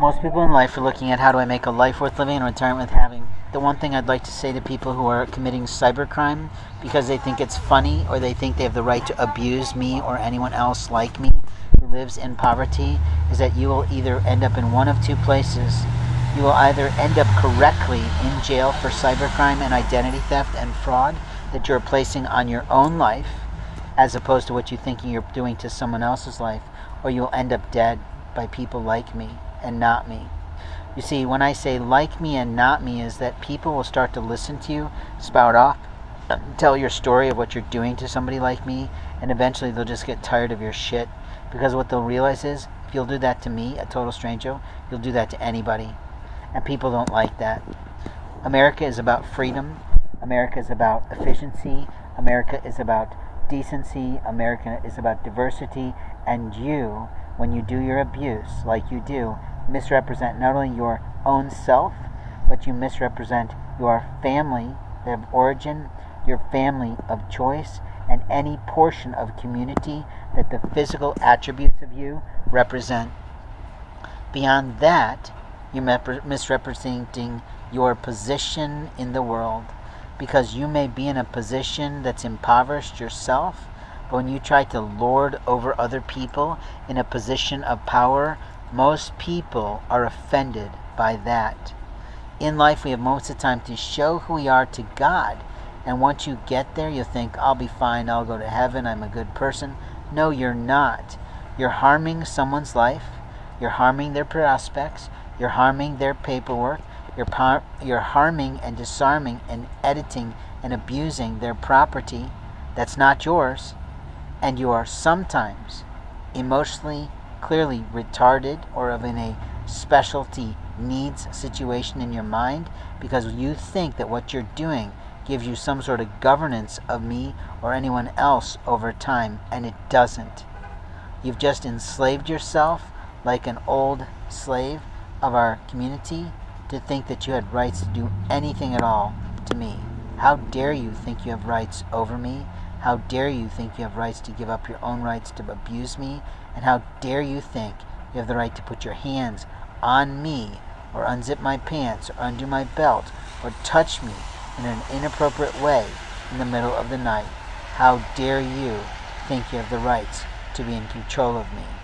Most people in life are looking at how do I make a life worth living and retirement worth having. The one thing I'd like to say to people who are committing cybercrime because they think it's funny or they think they have the right to abuse me or anyone else like me who lives in poverty is that you will either end up in one of two places. You will either end up correctly in jail for cybercrime and identity theft and fraud that you're placing on your own life as opposed to what you're thinking you're doing to someone else's life, or you'll end up dead by people like me and not me. You see, when I say like me and not me is that people will start to listen to you, spout off, tell your story of what you're doing to somebody like me, and eventually they'll just get tired of your shit, because what they'll realize is if you'll do that to me, a total stranger, you'll do that to anybody, and people don't like that. America is about freedom. America is about efficiency. America is about decency. America is about diversity, and you, when you do your abuse like you do, misrepresent not only your own self, but you misrepresent your family of origin, your family of choice, and any portion of community that the physical attributes of you represent. Beyond that, you're misrepresenting your position in the world, because you may be in a position that's impoverished yourself, but when you try to lord over other people in a position of power, most people are offended by that. In life, we have most of the time to show who we are to God, and once you get there, you think, I'll be fine, I'll go to heaven, I'm a good person. No, you're not. You're harming someone's life, you're harming their prospects, you're harming their paperwork, you're harming and disarming and editing and abusing their property that's not yours, and you are sometimes emotionally, clearly retarded or of in a specialty needs situation in your mind because you think that what you're doing gives you some sort of governance of me or anyone else over time, and it doesn't. You've just enslaved yourself like an old slave of our community to think that you had rights to do anything at all to me. How dare you think you have rights over me? How dare you think you have rights to give up your own rights to abuse me? And how dare you think you have the right to put your hands on me or unzip my pants or undo my belt or touch me in an inappropriate way in the middle of the night? How dare you think you have the rights to be in control of me?